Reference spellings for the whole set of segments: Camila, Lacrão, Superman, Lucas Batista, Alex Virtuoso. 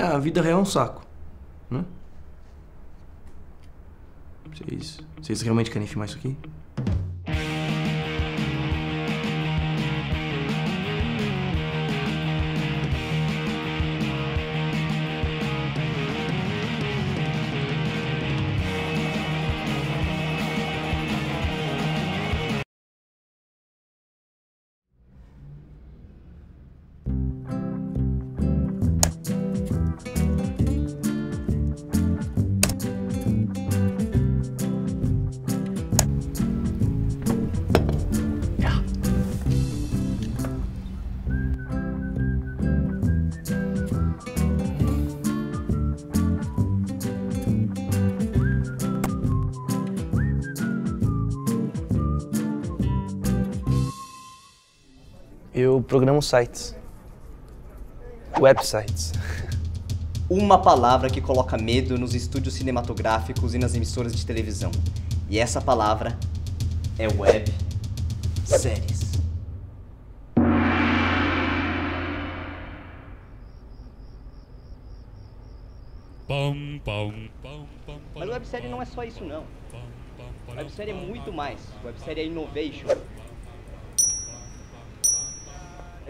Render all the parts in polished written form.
A vida real é um saco, né? Vocês realmente querem filmar isso aqui? Eu programo sites, websites. Uma palavra que coloca medo nos estúdios cinematográficos e nas emissoras de televisão. E essa palavra é web séries. Mas websérie não é só isso não. Websérie é muito mais. Websérie é innovation.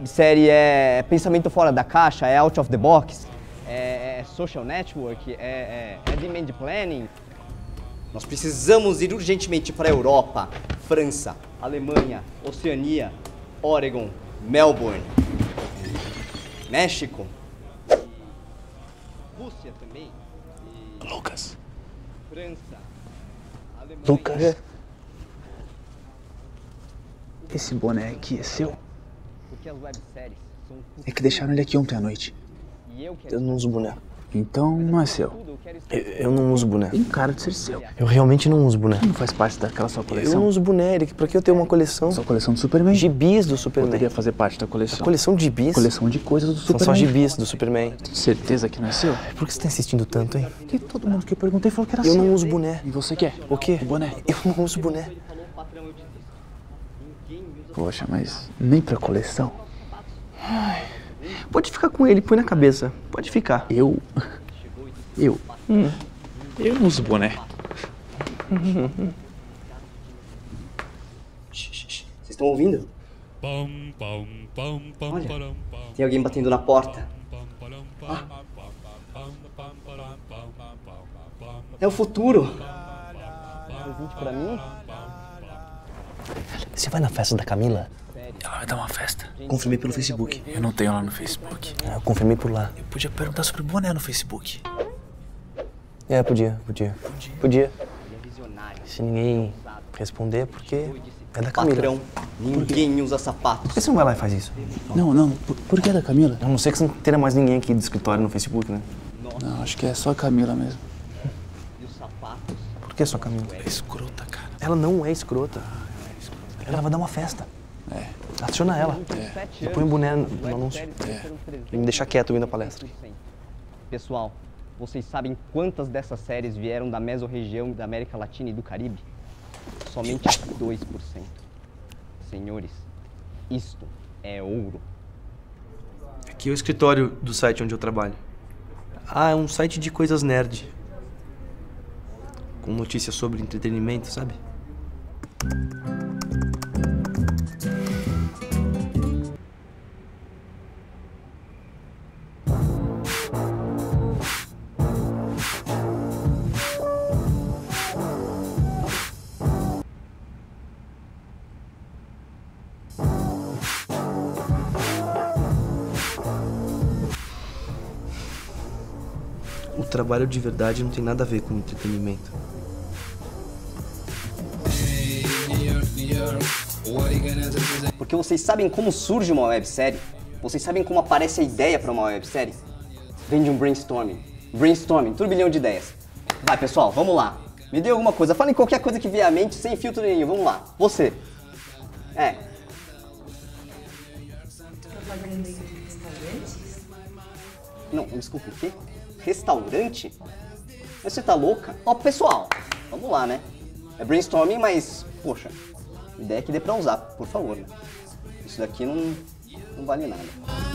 Websérie é pensamento fora da caixa, é out of the box, é social network, é demand planning. Nós precisamos ir urgentemente para a Europa, França, Alemanha, Oceania, Oregon, Melbourne, México, Rússia também. E... Lucas. França, Alemanha... Lucas, esse boné aqui é seu? É que deixaram ele aqui ontem à noite. Eu não uso boné. Então não é seu. Eu não uso boné. Tem cara de ser seu. Eu realmente não uso boné. Não faz parte daquela sua coleção? Eu não uso boné, Eric. Pra que eu tenho uma coleção? Sua coleção do Superman? Gibis do Superman. Poderia fazer parte da coleção. A coleção de gibis? Coleção de coisas do Superman. São só gibis do Superman. Tem certeza que não é seu? Por que você tá insistindo tanto, hein? Porque todo mundo que eu perguntei falou que era seu. Eu não uso boné. E você quer? O quê? O boné. Eu não uso boné. Poxa, mas nem pra coleção. Ai, pode ficar com ele, põe na cabeça. Pode ficar. Eu não uso boné. Vocês estão ouvindo? Olha, tem alguém batendo na porta. Ah. É o futuro. Presente pra mim? Você vai na festa da Camila? Ela vai dar uma festa. Confirmei pelo Facebook. Eu não tenho lá no Facebook. Eu confirmei por lá. Eu podia perguntar sobre o boné no Facebook. É, podia. Se ninguém responder, porque é da Camila. Lacrão, ninguém usa sapatos. Por que você não vai lá e faz isso? Não. Por que é da Camila? A não ser que você não tenha mais ninguém aqui do escritório no Facebook, né? Não, acho que é só a Camila mesmo. E os sapatos? Por que só a Camila? É escrota, cara. Ela não é escrota. Ela vai dar uma festa. É. Aciona ela. É. E põe um boné no anúncio. É. E me deixar quieto indo na palestra. Pessoal, vocês sabem quantas dessas séries vieram da mesorregião da América Latina e do Caribe? Somente 2%. Senhores, isto é ouro. Aqui é o escritório do site onde eu trabalho. Ah, é um site de coisas nerd. Com notícias sobre entretenimento, sabe? O trabalho de verdade não tem nada a ver com entretenimento. Porque vocês sabem como surge uma websérie? Vocês sabem como aparece a ideia para uma websérie? Vem de um brainstorming. Brainstorming, turbilhão de ideias. Vai, pessoal, vamos lá. Me dê alguma coisa, falem qualquer coisa que vier à mente, sem filtro nenhum, vamos lá. Você. É. Não, desculpa, o quê? Restaurante? Mas você tá louca? Ó, pessoal, vamos lá, né? É brainstorming, mas, poxa, ideia que dê pra usar, por favor. Né? Isso daqui não vale nada.